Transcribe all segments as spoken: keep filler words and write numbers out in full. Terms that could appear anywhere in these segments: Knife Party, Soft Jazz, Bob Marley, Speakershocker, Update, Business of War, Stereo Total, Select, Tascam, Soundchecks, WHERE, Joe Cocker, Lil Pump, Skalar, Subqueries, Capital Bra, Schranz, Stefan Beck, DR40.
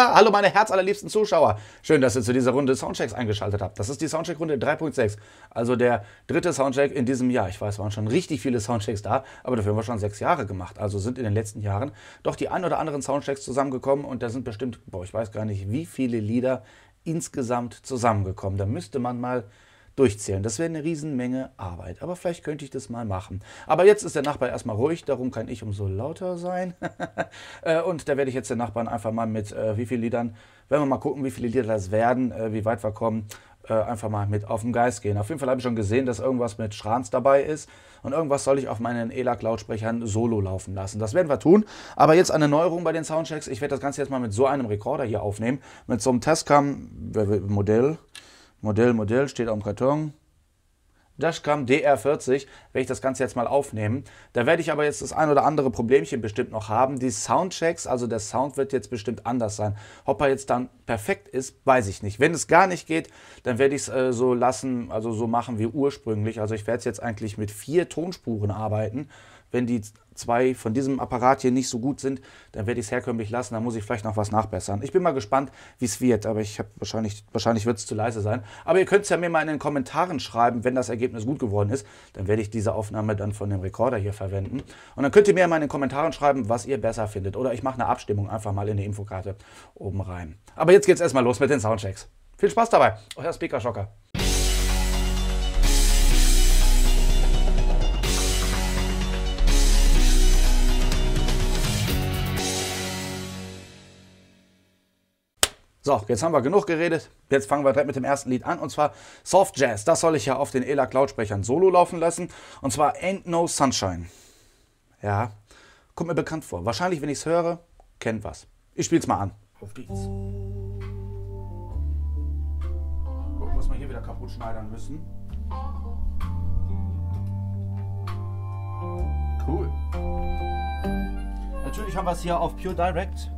Hallo meine herzallerliebsten Zuschauer. Schön, dass ihr zu dieser Runde Soundchecks eingeschaltet habt. Das ist die Soundcheck-Runde drei Punkt sechs, also der dritte Soundcheck in diesem Jahr. Ich weiß, waren schon richtig viele Soundchecks da, aber dafür haben wir schon sechs Jahre gemacht. Also sind in den letzten Jahren doch die ein oder anderen Soundchecks zusammengekommen und da sind bestimmt, boah, ich weiß gar nicht, wie viele Lieder insgesamt zusammengekommen. Da müsste man mal durchzählen. Das wäre eine Riesenmenge Arbeit, aber vielleicht könnte ich das mal machen. Aber jetzt ist der Nachbar erstmal ruhig, darum kann ich umso lauter sein. Und da werde ich jetzt den Nachbarn einfach mal mit äh, wie viele Liedern, wenn wir mal gucken, wie viele Lieder das werden, äh, wie weit wir kommen, äh, einfach mal mit auf den Geist gehen. Auf jeden Fall habe ich schon gesehen, dass irgendwas mit Schranz dabei ist und irgendwas soll ich auf meinen E L A C-Lautsprechern solo laufen lassen. Das werden wir tun, aber jetzt eine Neuerung bei den Soundchecks. Ich werde das Ganze jetzt mal mit so einem Rekorder hier aufnehmen, mit so einem Tascam-Modell. Modell, Modell, steht auf dem Karton. Tascam D R vierzig, werde ich das Ganze jetzt mal aufnehmen. Da werde ich aber jetzt das ein oder andere Problemchen bestimmt noch haben. Die Soundchecks, also der Sound wird jetzt bestimmt anders sein. Ob er jetzt dann perfekt ist, weiß ich nicht. Wenn es gar nicht geht, dann werde ich es äh, so lassen, also so machen wie ursprünglich. Also ich werde jetzt eigentlich mit vier Tonspuren arbeiten. Wenn die zwei von diesem Apparat hier nicht so gut sind, dann werde ich es herkömmlich lassen, dann muss ich vielleicht noch was nachbessern. Ich bin mal gespannt, wie es wird, aber ich habe wahrscheinlich, wahrscheinlich wird es zu leise sein. Aber ihr könnt es ja mir mal in den Kommentaren schreiben, wenn das Ergebnis gut geworden ist, dann werde ich diese Aufnahme dann von dem Rekorder hier verwenden. Und dann könnt ihr mir mal in den Kommentaren schreiben, was ihr besser findet. Oder ich mache eine Abstimmung einfach mal in die Infokarte oben rein. Aber jetzt geht es erstmal los mit den Soundchecks. Viel Spaß dabei, euer Speakershocker. So, jetzt haben wir genug geredet, jetzt fangen wir direkt mit dem ersten Lied an und zwar Soft Jazz. Das soll ich ja auf den E L A C-Lautsprechern solo laufen lassen und zwar Ain't No Sunshine. Ja, kommt mir bekannt vor. Wahrscheinlich, wenn ich es höre, kennt was. Ich spiele es mal an. Auf geht's. Gucken, was wir hier wieder kaputt schneidern müssen. Cool. Natürlich haben wir es hier auf Pure Direct.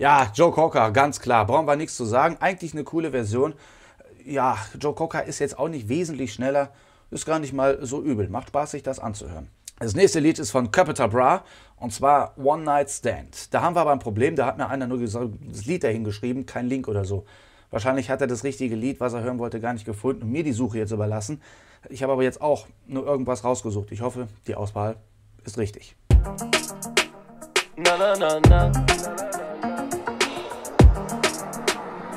Ja, Joe Cocker, ganz klar, brauchen wir nichts zu sagen. Eigentlich eine coole Version. Ja, Joe Cocker ist jetzt auch nicht wesentlich schneller, ist gar nicht mal so übel. Macht Spaß, sich das anzuhören. Das nächste Lied ist von Capital Bra und zwar One Night Stand. Da haben wir aber ein Problem, da hat mir einer nur das Lied dahin geschrieben, kein Link oder so. Wahrscheinlich hat er das richtige Lied, was er hören wollte, gar nicht gefunden und mir die Suche jetzt überlassen. Ich habe aber jetzt auch nur irgendwas rausgesucht. Ich hoffe, die Auswahl ist richtig. Na, na, na, na.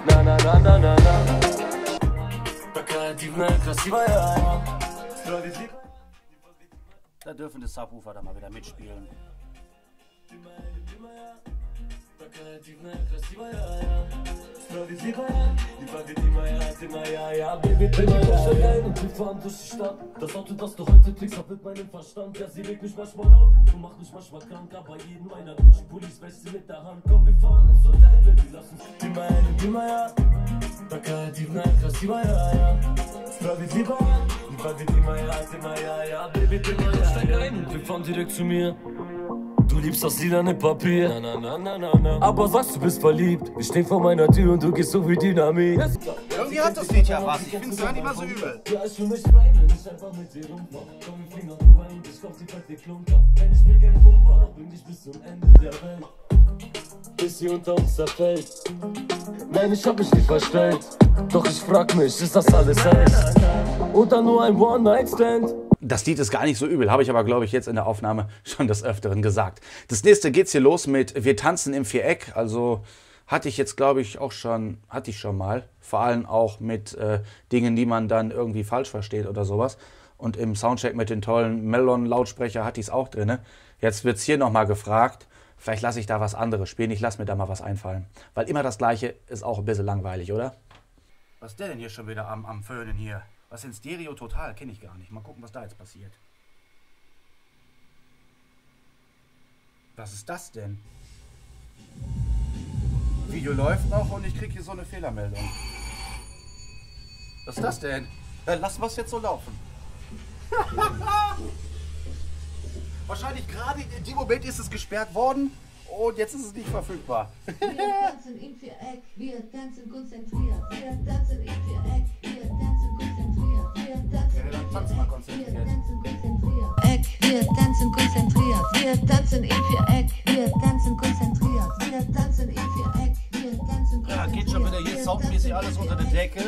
Na na na na na na. Такая дивная, красивая. Da dürfen die Subwoofer dann mal wieder mitspielen. Steig ein und wir fahren direkt zu mir. Du liebst das lilane Papier, na, na, na, na, na. Aber sagst, du bist verliebt. Ich steh vor meiner Tür und du gehst so wie Dynamit. Irgendwie hat das Lied ja was, ich find's gar nicht mal so übel. Ja, ich will mich rein, wenn ich einfach mit dir rumfahre. Komm, ich flieg auf Kuba und ich kauf die fette Klunker. Wenn ich mir kein Pumper, bin ich bis zum Ende der Welt. Bis sie unter uns zerfällt. Nein, ich hab mich nicht verstellt. Doch ich frag mich, ist das alles echt? Oder nur ein One-Night-Stand? Das Lied ist gar nicht so übel, habe ich aber, glaube ich, jetzt in der Aufnahme schon des Öfteren gesagt. Das nächste geht's hier los mit Wir tanzen im Viereck. Also hatte ich jetzt, glaube ich, auch schon, hatte ich schon mal. Vor allem auch mit äh, Dingen, die man dann irgendwie falsch versteht oder sowas. und im Soundcheck mit den tollen Melon-Lautsprecher hatte ich es auch drin. Jetzt wird es hier nochmal gefragt, vielleicht lasse ich da was anderes spielen, ich lasse mir da mal was einfallen. Weil immer das Gleiche ist auch ein bisschen langweilig, oder? Was ist der denn hier schon wieder am, am Föhnen hier? Was in Stereo Total, kenne ich gar nicht. Mal gucken, was da jetzt passiert. Was ist das denn? Video läuft noch und ich kriege hier so eine Fehlermeldung. Was ist das denn? Lass was jetzt so laufen. Wahrscheinlich gerade in dem Moment ist es gesperrt worden und jetzt ist es nicht verfügbar. Wir tanzen im Viereck, wir tanzen konzentriert, wir tanzen im Viereck, wir tanzen konzentriert, wir tanzen im Viereck, wir tanzen konzentriert, wir tanzen im Viereck, wir tanzen konzentriert, wir tanzen im Viereck, wir tanzen konzentriert. Ja, geht schon wieder hier soundmäßig alles unter der Decke.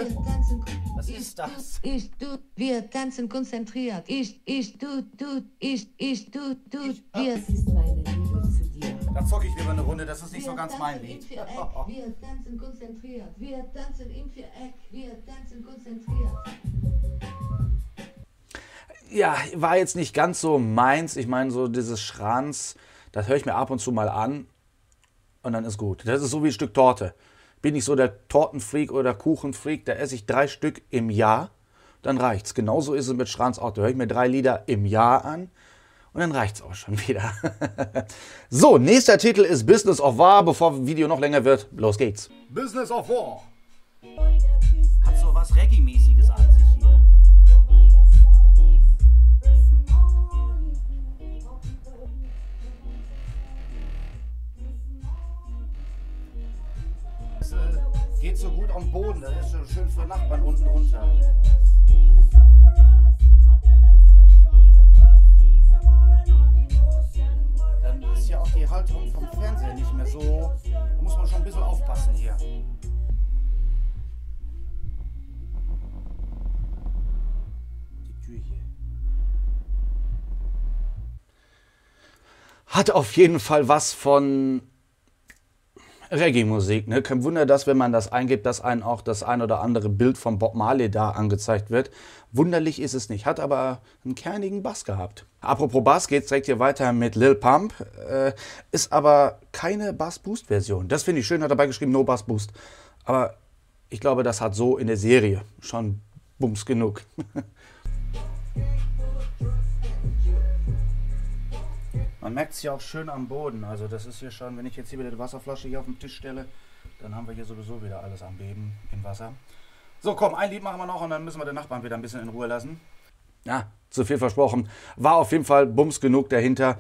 Was ist das? Ich, du, wir tanzen konzentriert. Ich, ich, du, du, ich, ich, du, du, ich, wir. Das ist meine Liebe zu dir. Da zocke ich lieber eine Runde, das ist nicht wir so ganz mein Lied. Wir tanzen konzentriert. Wir tanzen im Viereck. Wir tanzen konzentriert. Ja, war jetzt nicht ganz so meins. Ich meine, so dieses Schranz, das höre ich mir ab und zu mal an. Und dann ist gut. Das ist so wie ein Stück Torte. Bin ich so der Tortenfreak oder Kuchenfreak, da esse ich drei Stück im Jahr, dann reicht's. Genauso ist es mit Schranz auch. Da höre ich mir drei Lieder im Jahr an und dann reicht's auch schon wieder. So, nächster Titel ist Business of War. Bevor das Video noch länger wird, los geht's. Business of War. Hat so was Reggae-mäßiges an sich hier. Geht so gut am Boden, das ist schon schön für Nachbarn unten runter. Dann ist ja auch die Halterung vom Fernseher nicht mehr so. Da muss man schon ein bisschen aufpassen hier. Die Tür hier. Hat auf jeden Fall was von Reggae-Musik, ne? Kein Wunder, dass, wenn man das eingibt, dass einem auch das ein oder andere Bild von Bob Marley da angezeigt wird. Wunderlich ist es nicht, hat aber einen kernigen Bass gehabt. Apropos Bass, geht's direkt hier weiter mit Lil Pump. Äh, ist aber keine Bass-Boost-Version. Das finde ich schön, hat dabei geschrieben, no Bass-Boost. Aber ich glaube, das hat so in der Serie schon Bums genug. Man merkt es hier auch schön am Boden, also das ist hier schon, wenn ich jetzt hier wieder die Wasserflasche hier auf den Tisch stelle, dann haben wir hier sowieso wieder alles am Beben im Wasser. So, komm, ein Lied machen wir noch und dann müssen wir den Nachbarn wieder ein bisschen in Ruhe lassen. Ja, zu viel versprochen. War auf jeden Fall Bums genug dahinter.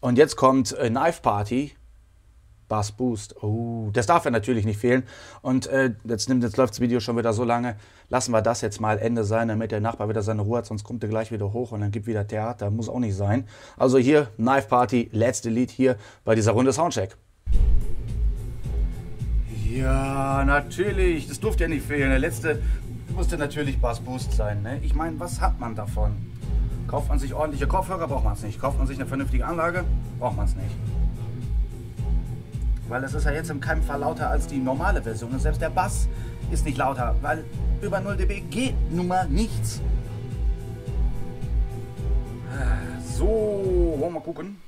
Und jetzt kommt äh, Knife Party. Bass Boost. Oh, das darf ja natürlich nicht fehlen. Und äh, jetzt, jetzt läuft das Video schon wieder so lange. Lassen wir das jetzt mal Ende sein, damit der Nachbar wieder seine Ruhe hat. Sonst kommt er gleich wieder hoch und dann gibt wieder Theater. Muss auch nicht sein. Also hier, Knife Party, letzte Lied hier bei dieser Runde Soundcheck. Ja, natürlich. Das durfte ja nicht fehlen. Der letzte musste natürlich Bass Boost sein. Ne? Ich meine, was hat man davon? Kauft man sich ordentliche Kopfhörer? Braucht man es nicht. Kauft man sich eine vernünftige Anlage? Braucht man es nicht. Weil das ist ja jetzt im keinem Fall lauter als die normale Version. Und selbst der Bass ist nicht lauter, weil über null dB geht nun mal nichts. So, wollen wir mal gucken.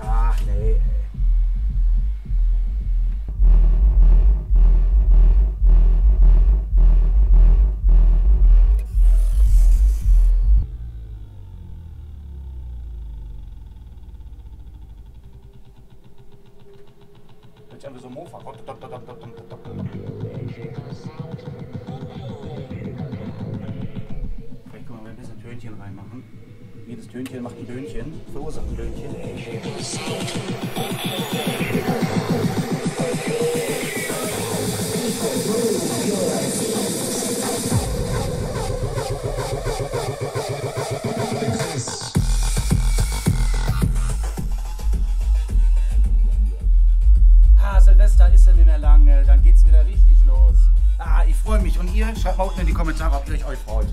Ach nee. So Mofa. Vielleicht können wir ein bisschen Tönchen reinmachen. Jedes Tönchen macht ein Tönchen, verursacht ein Tönchen. Schreibt mal unten in die Kommentare, ob ihr euch freut.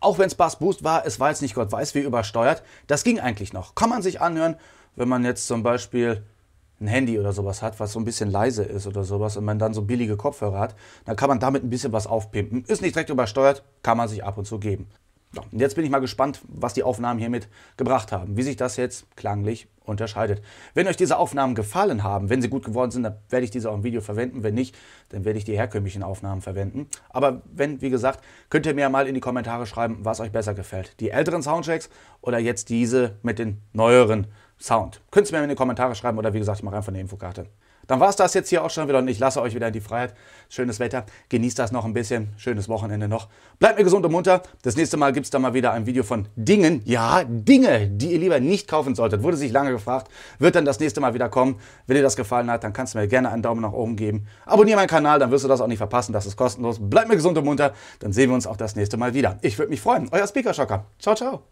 Auch wenn es Bass Boost war, es war jetzt nicht Gott weiß wie übersteuert. Das ging eigentlich noch. Kann man sich anhören, wenn man jetzt zum Beispiel ein Handy oder sowas hat, was so ein bisschen leise ist oder sowas und man dann so billige Kopfhörer hat, dann kann man damit ein bisschen was aufpimpen. Ist nicht direkt übersteuert, kann man sich ab und zu geben. So, und jetzt bin ich mal gespannt, was die Aufnahmen hiermit gebracht haben, wie sich das jetzt klanglich unterscheidet. Wenn euch diese Aufnahmen gefallen haben, wenn sie gut geworden sind, dann werde ich diese auch im Video verwenden. Wenn nicht, dann werde ich die herkömmlichen Aufnahmen verwenden. Aber wenn, wie gesagt, könnt ihr mir mal in die Kommentare schreiben, was euch besser gefällt. Die älteren Soundchecks oder jetzt diese mit den neueren Sound. Könnt ihr mir in die Kommentare schreiben oder wie gesagt, ich mache einfach eine Infokarte. Dann war es das jetzt hier auch schon wieder und ich lasse euch wieder in die Freiheit. Schönes Wetter, genießt das noch ein bisschen, schönes Wochenende noch. Bleibt mir gesund und munter. Das nächste Mal gibt es dann mal wieder ein Video von Dingen, ja, Dinge, die ihr lieber nicht kaufen solltet. Wurde sich lange gefragt, wird dann das nächste Mal wieder kommen. Wenn dir das gefallen hat, dann kannst du mir gerne einen Daumen nach oben geben. Abonniere meinen Kanal, dann wirst du das auch nicht verpassen, das ist kostenlos. Bleibt mir gesund und munter, dann sehen wir uns auch das nächste Mal wieder. Ich würde mich freuen, euer Speakershocker. Ciao, ciao.